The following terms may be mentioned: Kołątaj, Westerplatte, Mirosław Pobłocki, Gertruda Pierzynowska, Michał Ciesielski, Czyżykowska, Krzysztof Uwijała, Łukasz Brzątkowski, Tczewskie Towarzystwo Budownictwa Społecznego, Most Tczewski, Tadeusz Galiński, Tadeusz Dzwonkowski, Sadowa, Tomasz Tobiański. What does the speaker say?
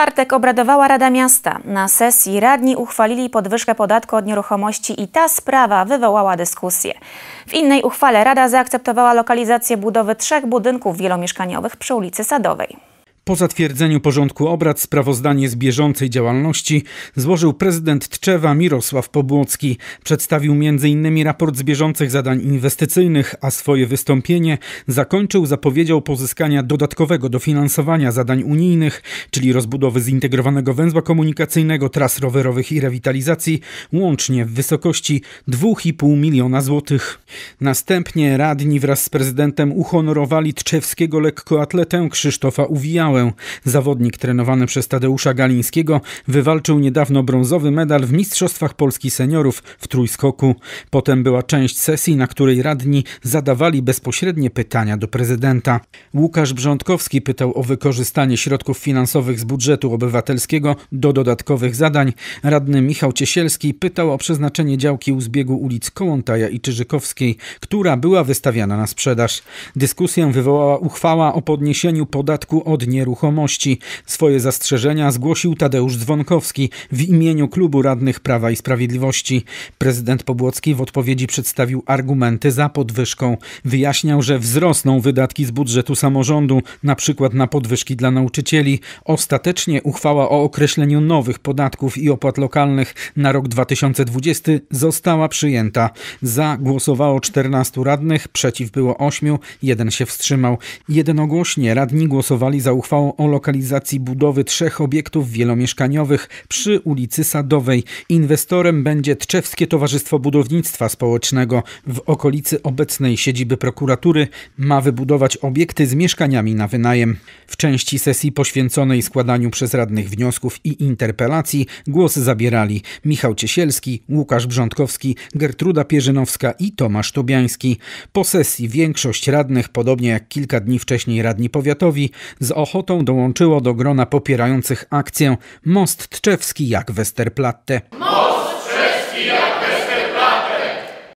czwartek obradowała Rada Miasta. Na sesji radni uchwalili podwyżkę podatku od nieruchomości i ta sprawa wywołała dyskusję. W innej uchwale Rada zaakceptowała lokalizację budowy 3 budynków wielomieszkaniowych przy ulicy Sadowej. Po zatwierdzeniu porządku obrad sprawozdanie z bieżącej działalności złożył prezydent Tczewa Mirosław Pobłocki. Przedstawił m.in. raport z bieżących zadań inwestycyjnych, a swoje wystąpienie zakończył zapowiedzią pozyskania dodatkowego dofinansowania zadań unijnych, czyli rozbudowy zintegrowanego węzła komunikacyjnego, tras rowerowych i rewitalizacji, łącznie w wysokości 2,5 miliona złotych. Następnie radni wraz z prezydentem uhonorowali tczewskiego lekkoatletę Krzysztofa Uwijała. Zawodnik trenowany przez Tadeusza Galińskiego wywalczył niedawno brązowy medal w Mistrzostwach Polski Seniorów w trójskoku. Potem była część sesji, na której radni zadawali bezpośrednie pytania do prezydenta. Łukasz Brzątkowski pytał o wykorzystanie środków finansowych z budżetu obywatelskiego do dodatkowych zadań. Radny Michał Ciesielski pytał o przeznaczenie działki u zbiegu ulic Kołątaja i Czyżykowskiej, która była wystawiana na sprzedaż. Dyskusję wywołała uchwała o podniesieniu podatku od nieruchomości. Swoje zastrzeżenia zgłosił Tadeusz Dzwonkowski w imieniu Klubu Radnych Prawa i Sprawiedliwości. Prezydent Pobłocki w odpowiedzi przedstawił argumenty za podwyżką. Wyjaśniał, że wzrosną wydatki z budżetu samorządu, na przykład na podwyżki dla nauczycieli. Ostatecznie uchwała o określeniu nowych podatków i opłat lokalnych na rok 2020 została przyjęta. Za głosowało 14 radnych, przeciw było 8, jeden się wstrzymał. Jednogłośnie radni głosowali za uchwałą o lokalizacji budowy 3 obiektów wielomieszkaniowych przy ulicy Sadowej. Inwestorem będzie Tczewskie Towarzystwo Budownictwa Społecznego. W okolicy obecnej siedziby prokuratury ma wybudować obiekty z mieszkaniami na wynajem. W części sesji poświęconej składaniu przez radnych wniosków i interpelacji głos zabierali Michał Ciesielski, Łukasz Brzątkowski, Gertruda Pierzynowska i Tomasz Tobiański. Po sesji większość radnych, podobnie jak kilka dni wcześniej radni powiatowi, z ochotą dołączyło do grona popierających akcję Most Tczewski jak Westerplatte. Most Tczewski jak